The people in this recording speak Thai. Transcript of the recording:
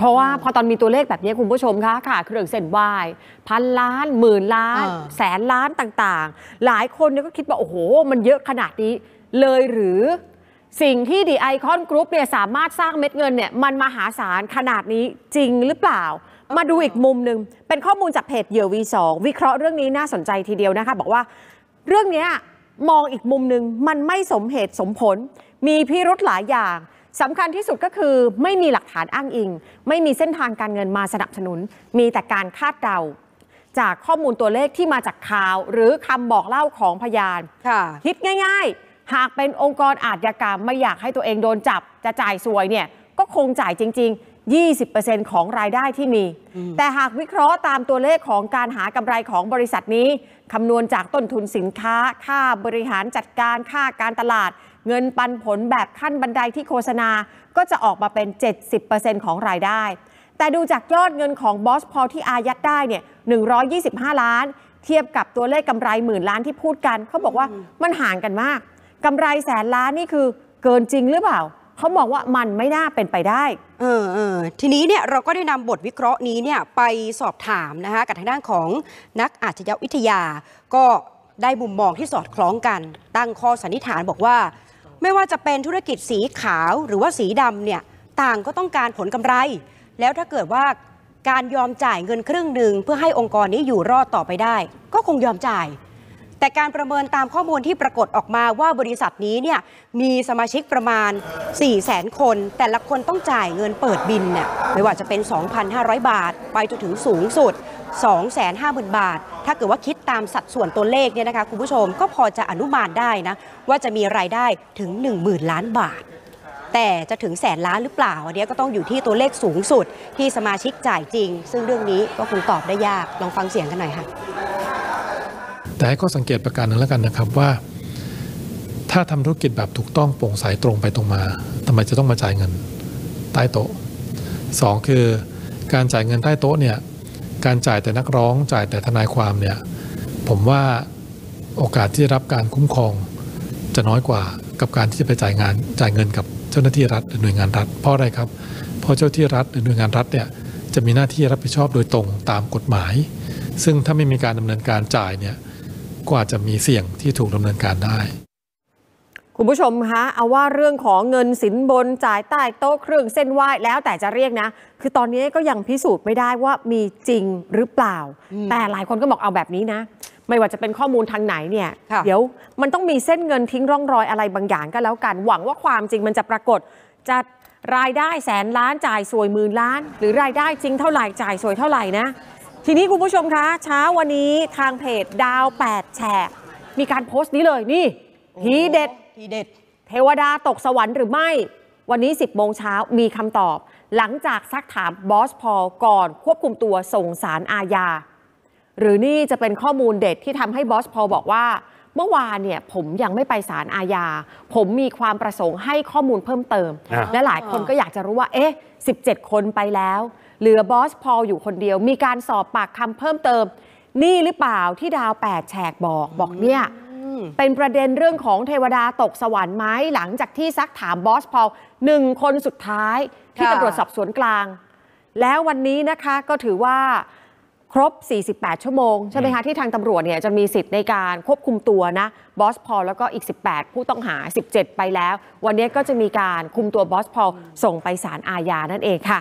เพราะว่าพอตอนมีตัวเลขแบบนี้คุณผู้ชมคะค่ะเครื่องเส้นไหว้พันล้านหมื่นล้านแสนล้านต่างๆหลายคนเนี่ยก็คิดว่าโอ้โหมันเยอะขนาดนี้เลยหรือสิ่งที่ดีไอคอนกรุ๊ปเนี่ยสามารถสร้างเม็ดเงินเนี่ยมันมหาศาลขนาดนี้จริงหรือเปล่ามาดูอีกมุมหนึ่งเป็นข้อมูลจากเพจเหยื่อ V2 วิเคราะห์เรื่องนี้น่าสนใจทีเดียวนะคะบอกว่าเรื่องนี้มองอีกมุมหนึ่งมันไม่สมเหตุสมผลมีพิรุธหลายอย่างสำคัญที่สุดก็คือไม่มีหลักฐานอ้างอิงไม่มีเส้นทางการเงินมาสนับสนุนมีแต่การคาดเดาจากข้อมูลตัวเลขที่มาจากข่าวหรือคำบอกเล่าของพยานคิดง่ายๆหากเป็นองค์กรอาชญากรรมไม่อยากให้ตัวเองโดนจับจะจ่ายสวยเนี่ยก็คงจ่ายจริงๆ 20% ของรายได้ที่มีแต่หากวิเคราะห์ตามตัวเลขของการหากำไรของบริษัทนี้คำนวณจากต้นทุนสินค้าค่าบริหารจัดการค่าการตลาดเงินปันผลแบบขั้นบันไดที่โฆษณาก็จะออกมาเป็น 70% ของรายได้แต่ดูจากยอดเงินของบอสพอที่อายัดได้เนี่ย125ล้านเทียบกับตัวเลขกำไรหมื่นล้านที่พูดกันเขาบอกว่ามันห่างกันมากกำไรแสนล้านนี่คือเกินจริงหรือเปล่าเขามองว่ามันไม่น่าเป็นไปได้ทีนี้เนี่ยเราก็ได้นำบทวิเคราะห์นี้เนี่ยไปสอบถามนะคะกับทางด้านของนักอาชญาวิทยาก็ได้มุมมองที่สอดคล้องกันตั้งข้อสันนิษฐานบอกว่าไม่ว่าจะเป็นธุรกิจสีขาวหรือว่าสีดำเนี่ยต่างก็ต้องการผลกำไรแล้วถ้าเกิดว่าการยอมจ่ายเงินครึ่งหนึ่งเพื่อให้องค์กรนี้อยู่รอดต่อไปได้ก็คงยอมจ่ายแต่การประเมินตามข้อมูลที่ปรากฏออกมาว่าบริษัทนี้เนี่ยมีสมาชิกประมาณ 400,000 คนแต่ละคนต้องจ่ายเงินเปิดบินเนี่ยไม่ว่าจะเป็น 2,500 บาทไปจนถึงสูงสุด 250,000 บาทถ้าเกิดว่าคิดตามสัดส่วนตัวเลขเนี่ยนะคะคุณผู้ชมก็พอจะอนุมานได้นะว่าจะมีรายได้ถึง 10,000 ล้านบาทแต่จะถึงแสนล้านหรือเปล่าอันนี้ก็ต้องอยู่ที่ตัวเลขสูงสุดที่สมาชิกจ่ายจริงซึ่งเรื่องนี้ก็คงตอบได้ยากลองฟังเสียงกันหน่อยค่ะแต่ให้ข้อสังเกตประการหนึ่งแล้วกันนะครับว่าถ้าทำธุรกิจแบบถูกต้องโปร่งใสตรงไปตรงมาทำไมจะต้องมาจ่ายเงินใต้โต๊ะสองคือการจ่ายเงินใต้โต๊ะเนี่ยการจ่ายแต่นักร้องจ่ายแต่ทนายความเนี่ยผมว่าโอกาสที่จะรับการคุ้มครองจะน้อยกว่ากับการที่จะไปจ่ายเงินกับเจ้าหน้าที่รัฐหรือหน่วยงานรัฐเพราะอะไรครับเพราะเจ้าที่รัฐหรือหน่วยงานรัฐเนี่ยจะมีหน้าที่รับผิดชอบโดยตรงตามกฎหมายซึ่งถ้าไม่มีการดำเนินการจ่ายเนี่ยก็อาจจะมีเสี่ยงที่ถูกดำเนินการได้คุณผู้ชมคะเอาว่าเรื่องของเงินสินบนจ่ายใต้โต๊ะเครื่องเส้นไหว้แล้วแต่จะเรียกนะคือตอนนี้ก็ยังพิสูจน์ไม่ได้ว่ามีจริงหรือเปล่าแต่หลายคนก็บอกเอาแบบนี้นะไม่ว่าจะเป็นข้อมูลทางไหนเนี่ยเดี๋ยวมันต้องมีเส้นเงินทิ้งร่องรอยอะไรบางอย่างก็แล้วกันหวังว่าความจริงมันจะปรากฏจะรายได้แสนล้านจ่ายสวยหมื่นล้านหรือรายได้จริงเท่าไหร่จ่ายสวยเท่าไหร่นะทีนี้คุณผู้ชมคะเช้าวันนี้ทางเพจดาว8แฉกมีการโพสต์นี้เลยนี่ทีเด็ดเทวดาตกสวรรค์หรือไม่วันนี้10 โมงเช้ามีคำตอบหลังจากซักถามบอสพอลก่อนควบคุมตัวส่งสารอาญาหรือนี่จะเป็นข้อมูลเด็ดที่ทำให้บอสพอลบอกว่าเมื่อวานเนี่ยผมยังไม่ไปศาลอาญาผมมีความประสงค์ให้ข้อมูลเพิ่มเติมและหลายคนก็อยากจะรู้ว่าเอ๊ะ17 คนไปแล้วเหลือบอสพอลอยู่คนเดียวมีการสอบปากคำเพิ่มเติมนี่หรือเปล่าที่ดาว8แฉกบอกเนี่ยเป็นประเด็นเรื่องของเทวดาตกสวรรค์ไหมหลังจากที่ซักถามบอสพอล1 คนสุดท้ายที่ตำรวจสอบสวนกลางแล้ววันนี้นะคะก็ถือว่าครบ48ชั่วโมงใช่ไหมคะที่ทางตำรวจเนี่ยจะมีสิทธิ์ในการควบคุมตัวนะบอสพอลแล้วก็อีก18ผู้ต้องหา17ไปแล้ววันนี้ก็จะมีการคุมตัวบอสพอลส่งไปศาลอาญานั่นเองค่ะ